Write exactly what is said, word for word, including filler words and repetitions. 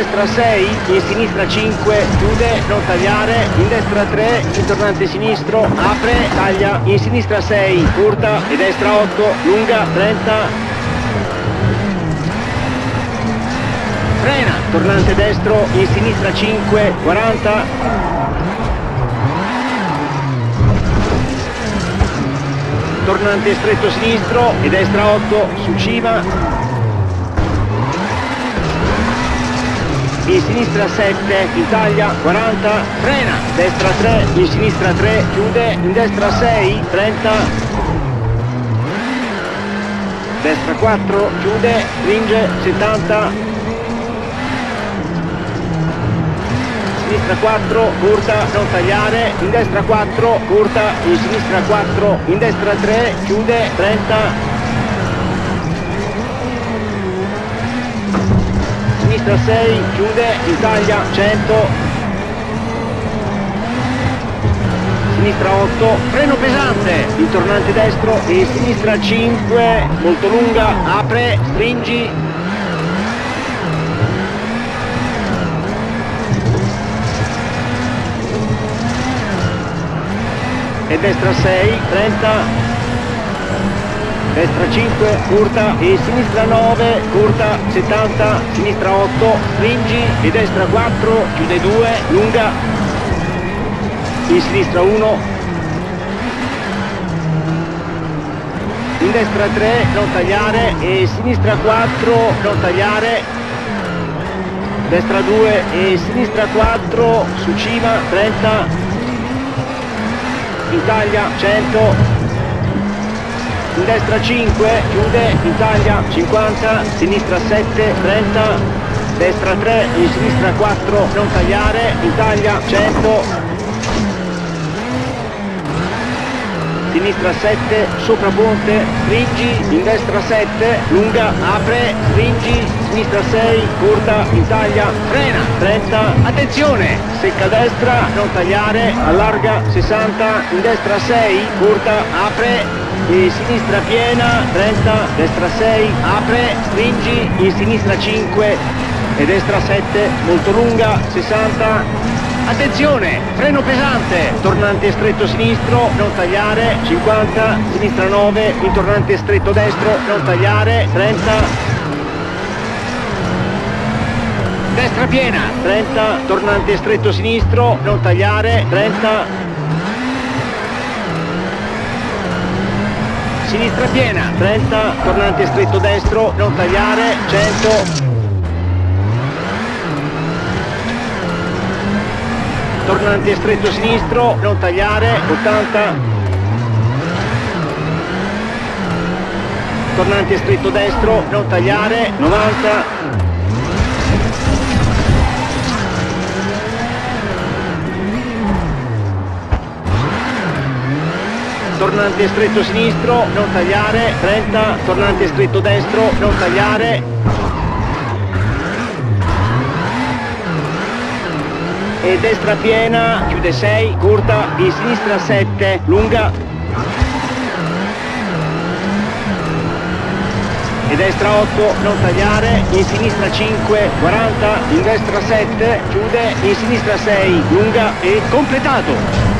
destra sei, in sinistra cinque, chiude, non tagliare, in destra tre, in tornante sinistro, apre, taglia, in sinistra sei, curta, e destra otto, lunga, trenta, frena, tornante destro, in sinistra cinque, quaranta, tornante stretto sinistro e destra otto, su cima, in sinistra sette, in taglia, quaranta, frena, destra tre, in sinistra tre, chiude, in destra sei, trenta, destra quattro, chiude, stringe, settanta, sinistra quattro, curta, non tagliare, in destra quattro, curta, in sinistra quattro, in destra tre, chiude, trenta, sinistra sei, chiude, in taglia, cento, sinistra otto, freno pesante, il tornante destro, in sinistra cinque, molto lunga, apre, stringi, e destra sei, trenta, destra cinque, curta, e sinistra nove, curta, settanta, sinistra otto, stringi, e destra quattro, chiude due, lunga, in sinistra uno, in destra tre, non tagliare, e sinistra quattro, non tagliare, destra due, e sinistra quattro, su cima, trenta, in taglia cento, in destra cinque, chiude, in taglia cinquanta, sinistra sette, trenta, destra tre, in sinistra quattro, non tagliare, in taglia cento, sinistra sette, sopra ponte, stringi, in destra sette, lunga, apre, stringi, sinistra sei, corta, in taglia, frena, trenta, attenzione, secca destra, non tagliare, allarga, sessanta, in destra sei, corta, apre, e sinistra piena, trenta, destra sei, apre, stringi, in sinistra cinque, e destra sette, molto lunga, sessanta, attenzione, freno pesante, tornante stretto sinistro, non tagliare, cinquanta, sinistra nove, in tornante stretto destro, non tagliare, trenta, destra piena, trenta, tornante stretto sinistro, non tagliare, trenta, sinistra piena, trenta, tornante stretto destro, non tagliare, cento, tornante stretto sinistro, non tagliare, ottanta, tornante stretto destro, non tagliare, novanta, tornante stretto sinistro, non tagliare, trenta, tornante stretto destro, non tagliare, e destra piena, chiude sei, corta, in sinistra sette, lunga, e destra otto, non tagliare, in sinistra cinque, quaranta, in destra sette, chiude, in sinistra sei, lunga, e completato!